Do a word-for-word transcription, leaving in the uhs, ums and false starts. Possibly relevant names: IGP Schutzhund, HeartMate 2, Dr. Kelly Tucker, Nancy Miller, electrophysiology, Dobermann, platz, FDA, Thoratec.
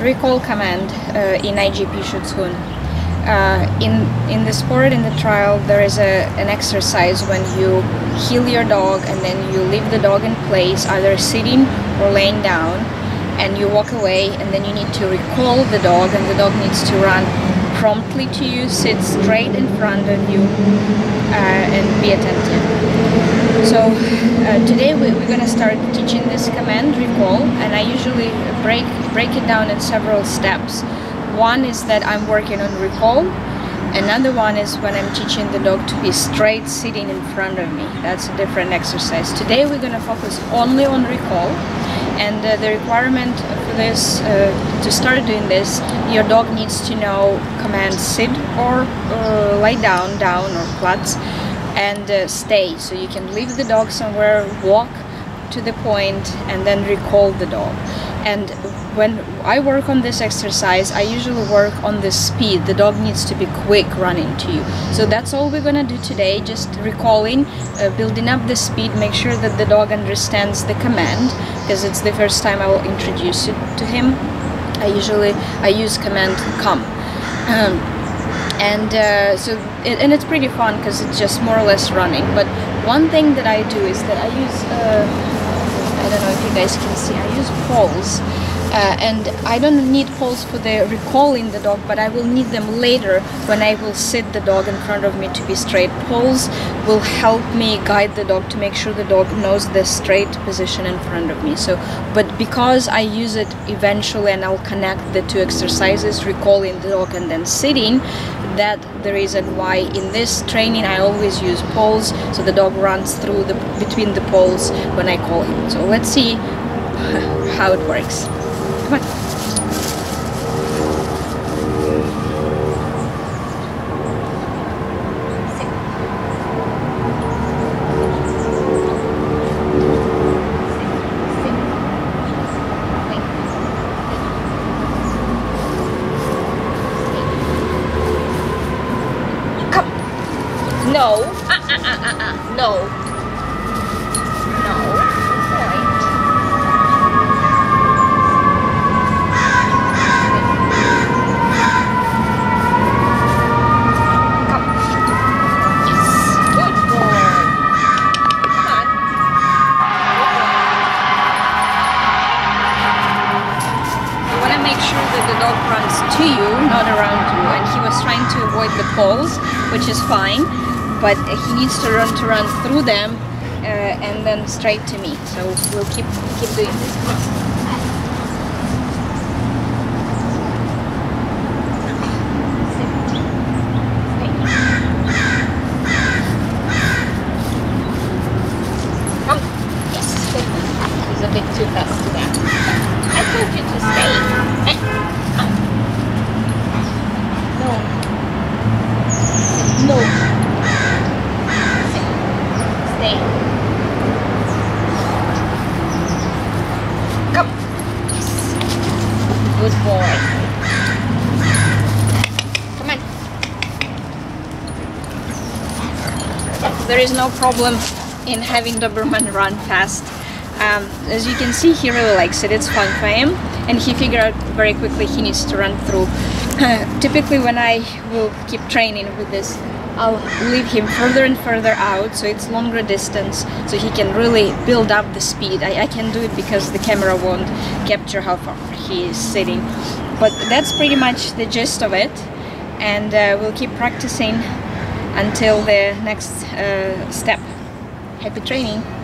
recall command uh, in I G P Schutzhund. Uh, in, in the sport, in the trial, there is a, an exercise when you heel your dog and then you leave the dog in place, either sitting or laying down, and you walk away, and then you need to recall the dog, and the dog needs to run promptly to you, sit straight in front of you, uh, and be attentive. So uh, today we, we're gonna start teaching this command, recall, and I usually break, break it down in several steps. One is that I'm working on recall, another one is when I'm teaching the dog to be straight sitting in front of me. That's a different exercise. Today we're gonna focus only on recall. And uh, the requirement for this, uh, to start doing this, your dog needs to know command sit or uh, lie down, down or platz, and uh, stay. So you can leave the dog somewhere, walk to the point, and then recall the dog. And when I work on this exercise, I usually work on the speed. The dog needs to be quick running to you. So that's all we're gonna do today, just recalling, uh, building up the speed, make sure that the dog understands the command, because it's the first time I will introduce it to him. I usually, I use command come. Um, and uh, so it, and it's pretty fun because it's just more or less running. But one thing that I do is that I use uh, I don't know if you guys can see, I use poles, uh, and I don't need poles for the recalling the dog, but I will need them later when I will sit the dog in front of me to be straight. Poles will help me guide the dog to make sure the dog knows the straight position in front of me. So, but because I use it eventually, and I'll connect the two exercises, recalling the dog and then sitting, that's the reason why in this training I always use poles, so the dog runs through the between the poles when I call him. So let's see how it works. Come on. No, uh, uh, uh, uh, uh. no, no, come, yes, good boy, come on, you want to make sure that the dog runs to you, not around you, and he was trying to avoid the poles, which is fine. But he needs to run to run through them uh, and then straight to me. So we'll keep keep doing this. Come. Yes, he's a bit too fast to that. I told you to stay. No. No. Good boy. Come on. There is no problem in having Doberman run fast. Um, as you can see, he really likes it. It's fun for him, and he figured out very quickly he needs to run through. Uh, typically, when I will keep training with this, I'll leave him further and further out, so it's longer distance, so he can really build up the speed. I, I can do it because the camera won't capture how far he is sitting. But that's pretty much the gist of it, and uh, we'll keep practicing until the next uh, step. Happy training!